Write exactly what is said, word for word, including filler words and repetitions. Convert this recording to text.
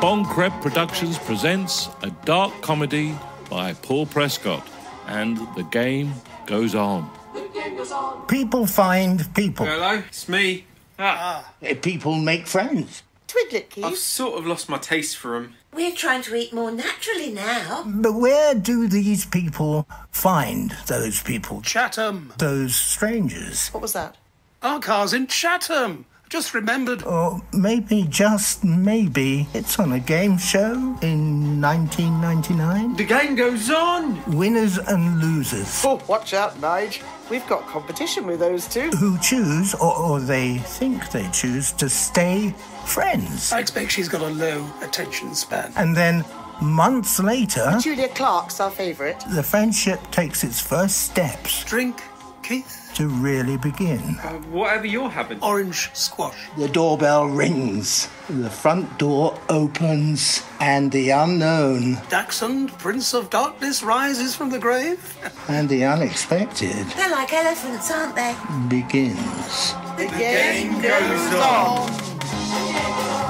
Bonne Crepe Productions presents a dark comedy by Paul Prescott, and the game goes on. The game goes on. People find people. Hello, it's me. Ah. Uh, people make friends. Twiglet, Keith. I've sort of lost my taste for them. We're trying to eat more naturally now. But where do these people find those people? Chatham. Those strangers. What was that? Our car's in Chatham. Just remembered. Or maybe, just maybe, it's on a game show in nineteen ninety-nine. The game goes on! Winners and losers. Oh, watch out, Nige. We've got competition with those two. Who choose, or, or they think they choose, to stay friends. I expect she's got a low attention span. And then, months later... Julia Clarke's our favourite. The friendship takes its first steps. Drink, Keith. To really begin. Uh, whatever you're having. Orange squash. The doorbell rings. The front door opens and the unknown. Dachshund, Prince of Darkness, rises from the grave. And the unexpected. They're like elephants, aren't they? Begins. The game, the game goes on. on.